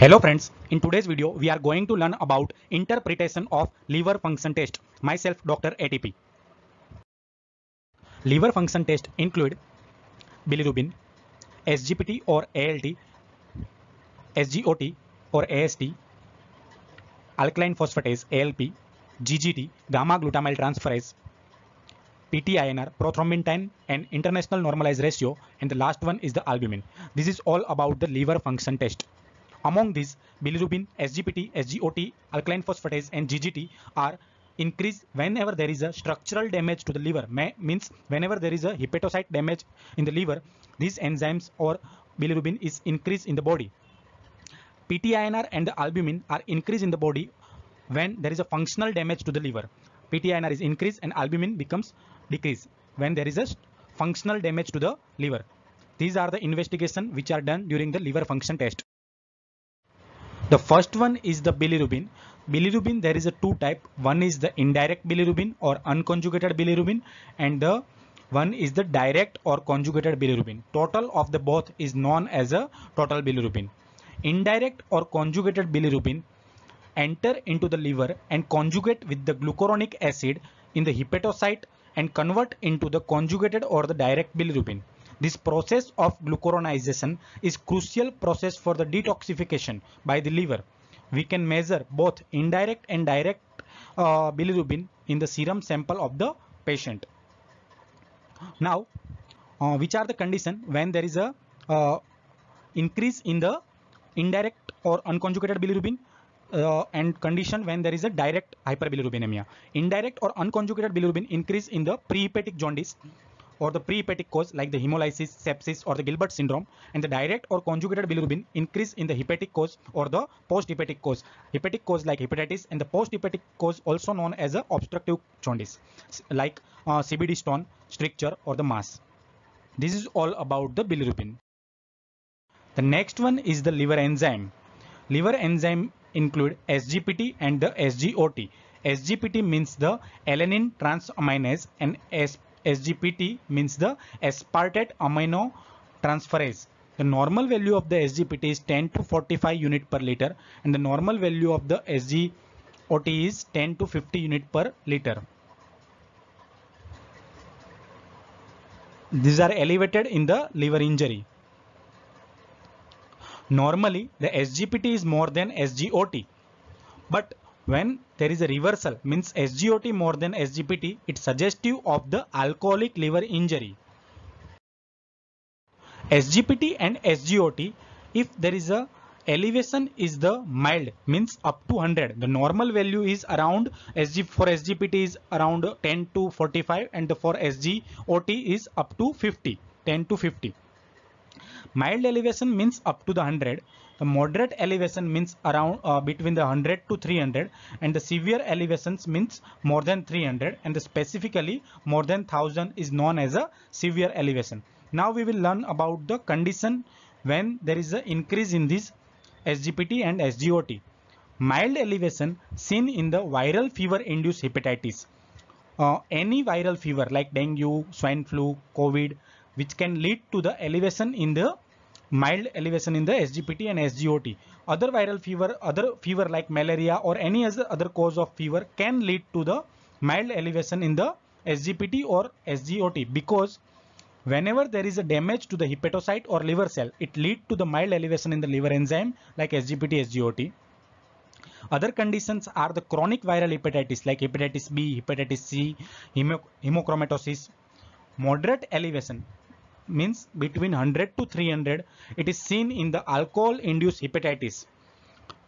Hello friends, in today's video we are going to learn about interpretation of liver function test. Myself Dr. ATP. Liver function test include bilirubin, SGPT or ALT, SGOT or AST, alkaline phosphatase ALP, GGT, gamma glutamyl transferase, PTINR, prothrombin time, and international normalized ratio, and the last one is the albumin. This is all about the liver function test. Among these, bilirubin, SGPT, SGOT, alkaline phosphatase and GGT are increased whenever there is a structural damage to the liver. Means whenever there is a hepatocyte damage in the liver, these enzymes or bilirubin is increased in the body. PTINR and the albumin are increased in the body when there is a functional damage to the liver. PTINR is increased and albumin becomes decreased when there is a functional damage to the liver. These are the investigations which are done during the liver function test. The first one is the bilirubin. Bilirubin, there is a two type. One is the indirect bilirubin or unconjugated bilirubin, and the one is the direct or conjugated bilirubin. Total of the both is known as a total bilirubin. Indirect or conjugated bilirubin enter into the liver and conjugate with the glucuronic acid in the hepatocyte and convert into the conjugated or the direct bilirubin. This process of glucuronization is crucial process for the detoxification by the liver. We can measure both indirect and direct bilirubin in the serum sample of the patient. Now, which are the condition when there is a increase in the indirect or unconjugated bilirubin? And condition when there is a direct hyperbilirubinemia. Indirect or unconjugated bilirubin increase in the prehepatic jaundice or the prehepatic cause like the hemolysis, sepsis or the Gilbert syndrome, and the direct or conjugated bilirubin increase in the hepatic cause or the post-hepatic cause. Hepatic cause like hepatitis and the post-hepatic cause also known as a obstructive jaundice like CBD stone, stricture or the mass. This is all about the bilirubin. The next one is the liver enzyme. Liver enzyme include SGPT and the SGOT. SGPT means the alanine transaminase and SGPT means the aspartate amino transferase. The normal value of the SGPT is 10 to 45 unit per liter and the normal value of the SGOT is 10 to 50 unit per liter. These are elevated in the liver injury. Normally the SGPT is more than SGOT, but when there is a reversal, means SGOT more than SGPT, it's suggestive of the alcoholic liver injury. SGPT and SGOT, if there is a elevation is the mild, means up to 100. The normal value is around, for SGPT is around 10 to 45 and for SGOT is up to 50, 10 to 50. Mild elevation means up to the 100, the moderate elevation means around between the 100 to 300 and the severe elevations means more than 300 and the specifically more than 1000 is known as a severe elevation. Now we will learn about the condition when there is an increase in this SGPT and SGOT. Mild elevation seen in the viral fever induced hepatitis. Any viral fever like dengue, swine flu, COVID, which can lead to the elevation in the mild elevation in the SGPT and SGOT. Other viral fever, other fever like malaria or any other cause of fever can lead to the mild elevation in the SGPT or SGOT, because whenever there is a damage to the hepatocyte or liver cell, it leads to the mild elevation in the liver enzyme like SGPT, SGOT. Other conditions are the chronic viral hepatitis like hepatitis B, hepatitis C, hemochromatosis. Moderate elevation means between 100 to 300. It is seen in the alcohol-induced hepatitis,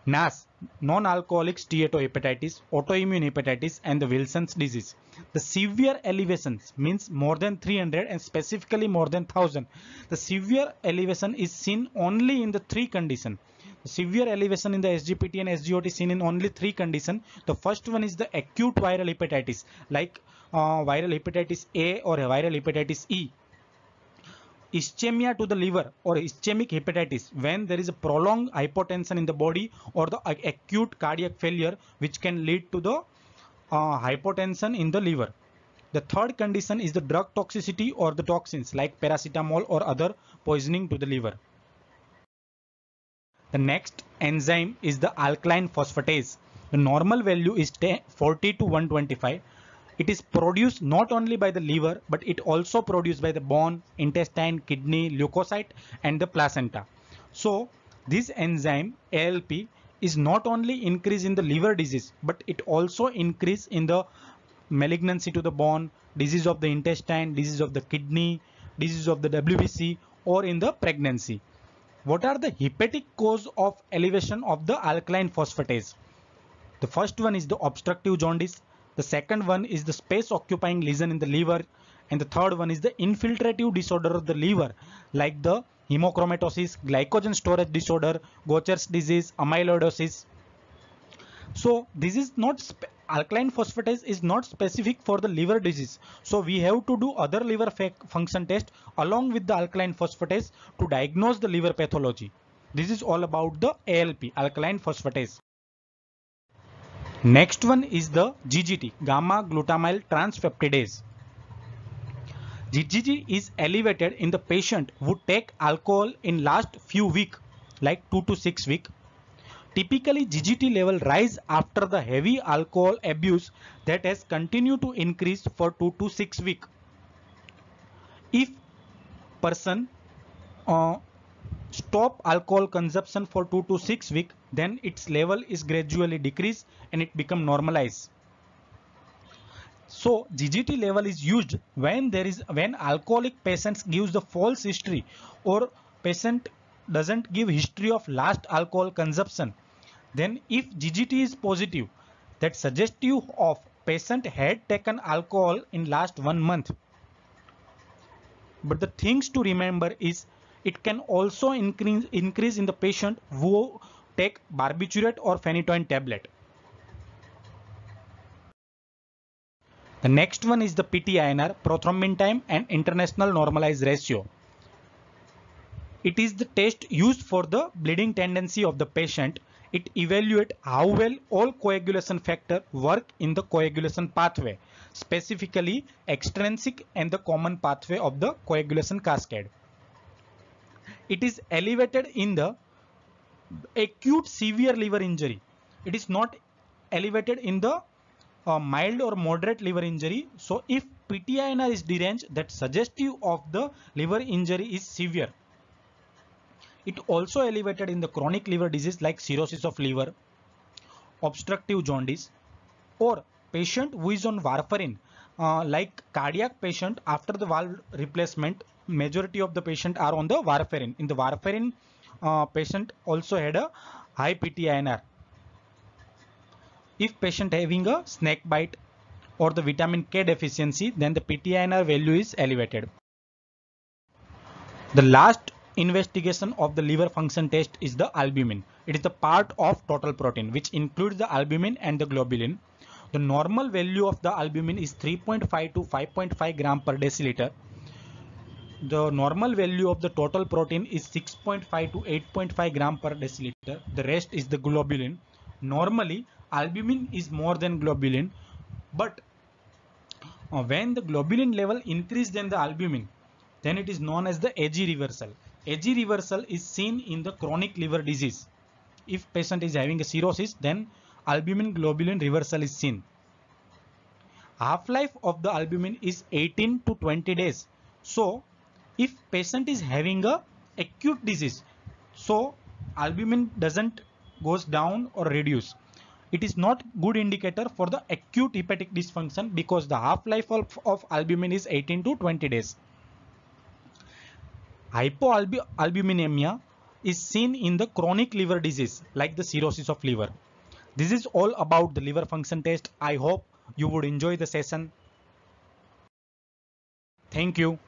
NAS, non-alcoholic steatohepatitis, autoimmune hepatitis, and the Wilson's disease. The severe elevations means more than 300 and specifically more than 1000. The severe elevation is seen only in the three conditions. Severe elevation in the SGPT and SGOT seen in only three conditions. The first one is the acute viral hepatitis like viral hepatitis A or viral hepatitis E. Ischemia to the liver or ischemic hepatitis when there is a prolonged hypotension in the body or the acute cardiac failure which can lead to the hypotension in the liver. The third condition is the drug toxicity or the toxins like paracetamol or other poisoning to the liver. The next enzyme is the alkaline phosphatase. The normal value is 40 to 125. It is produced not only by the liver, but it also produced by the bone, intestine, kidney, leukocyte and the placenta. So this enzyme ALP is not only increase in the liver disease, but it also increase in the malignancy to the bone, disease of the intestine, disease of the kidney, disease of the WBC or in the pregnancy. What are the hepatic cause of elevation of the alkaline phosphatase? The first one is the obstructive jaundice. The second one is the space occupying lesion in the liver. And the third one is the infiltrative disorder of the liver like the hemochromatosis, glycogen storage disorder, Gaucher's disease, amyloidosis. So this is not, alkaline phosphatase is not specific for the liver disease. So we have to do other liver function test along with the alkaline phosphatase to diagnose the liver pathology. This is all about the ALP, alkaline phosphatase. Next one is the GGT, gamma glutamyl transpeptidase. GGT is elevated in the patient who take alcohol in last few weeks like 2 to 6 weeks. Typically GGT level rise after the heavy alcohol abuse that has continued to increase for 2 to 6 weeks. If person stop alcohol consumption for 2 to 6 weeks, then its level is gradually decreased and it become normalized. So GGT level is used when alcoholic patients gives the false history or patient doesn't give history of last alcohol consumption. Then if GGT is positive, that suggestive of patient had taken alcohol in last 1 month. But the things to remember is it can also increase in the patient who take barbiturate or phenytoin tablet. The next one is the PTINR, prothrombin time and international normalized ratio. It is the test used for the bleeding tendency of the patient. It evaluates how well all coagulation factors work in the coagulation pathway, specifically extrinsic and the common pathway of the coagulation cascade. It is elevated in the acute severe liver injury. It is not elevated in the mild or moderate liver injury. So if PTINR is deranged, that suggestive of the liver injury is severe. It also elevated in the chronic liver disease like cirrhosis of liver, obstructive jaundice, or patient who is on warfarin like cardiac patient after the valve replacement. Majority of the patient are on the warfarin. In the warfarin patient also had a high PTINR. If patient having a snake bite or the vitamin K deficiency, then the PTINR value is elevated. The last investigation of the liver function test is the albumin. It is the part of total protein which includes the albumin and the globulin. The normal value of the albumin is 3.5 to 5.5 gram per deciliter. The normal value of the total protein is 6.5 to 8.5 gram per deciliter. The rest is the globulin. Normally albumin is more than globulin, but when the globulin level increase than the albumin, then it is known as the AG reversal. AG reversal is seen in the chronic liver disease. If patient is having a cirrhosis, then albumin globulin reversal is seen. Half-life of the albumin is 18 to 20 days. So if patient is having a acute disease, so albumin doesn't goes down or reduce. It is not good indicator for the acute hepatic dysfunction because the half-life of albumin is 18 to 20 days. Hypoalbuminemia is seen in the chronic liver disease like the cirrhosis of liver. This is all about the liver function test. I hope you would enjoy the session. Thank you.